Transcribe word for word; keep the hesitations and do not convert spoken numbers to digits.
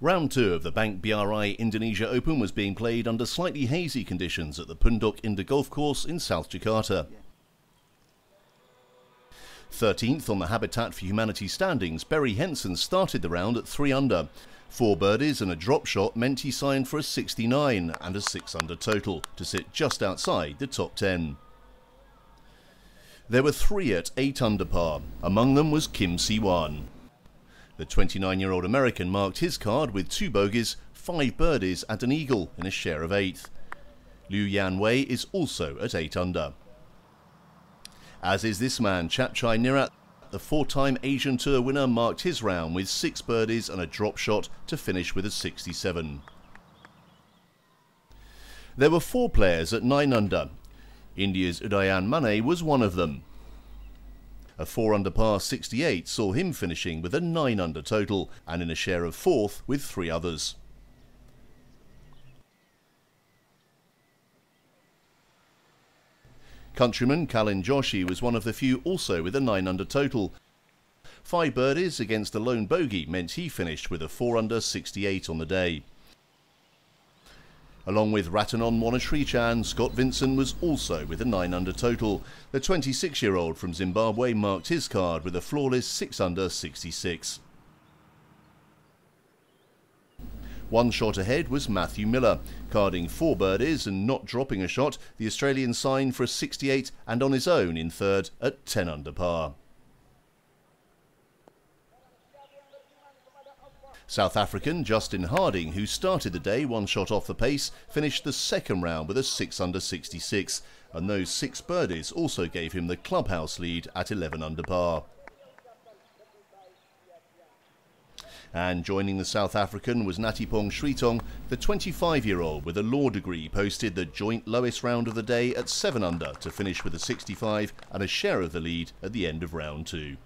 Round two of the Bank B R I Indonesia Open was being played under slightly hazy conditions at the Pundok Indah Golf Course in South Jakarta. thirteenth on the Habitat for Humanity standings, Barry Henson started the round at three under. Four birdies and a drop shot meant he signed for a sixty-nine and a six under total to sit just outside the top ten. There were three at eight under par. Among them was Kim Si-wan. The twenty-nine-year-old American marked his card with two bogeys, five birdies and an eagle in a share of eighth. Liu Yanwei is also at eight under. As is this man, Chatchai Nirat, the four-time Asian Tour winner, marked his round with six birdies and a drop shot to finish with a sixty-seven. There were four players at nine under. India's Udayan Mane was one of them. A four under par sixty-eight saw him finishing with a nine under total and in a share of fourth with three others. Countryman Kalin Joshi was one of the few also with a nine under total. Five birdies against a lone bogey meant he finished with a four under sixty-eight on the day. Along with Ratanon Wanasrichan, Scott Vincent was also with a nine under total. The twenty-six-year-old from Zimbabwe marked his card with a flawless six under sixty-six. One shot ahead was Matthew Miller. Carding four birdies and not dropping a shot, the Australian signed for a sixty-eight and on his own in third at ten under par. South African Justin Harding, who started the day one shot off the pace, finished the second round with a six under sixty-six, and those six birdies also gave him the clubhouse lead at eleven under par. And joining the South African was Natipong Srithong, the twenty-five-year-old with a law degree posted the joint lowest round of the day at seven under to finish with a sixty-five and a share of the lead at the end of round two.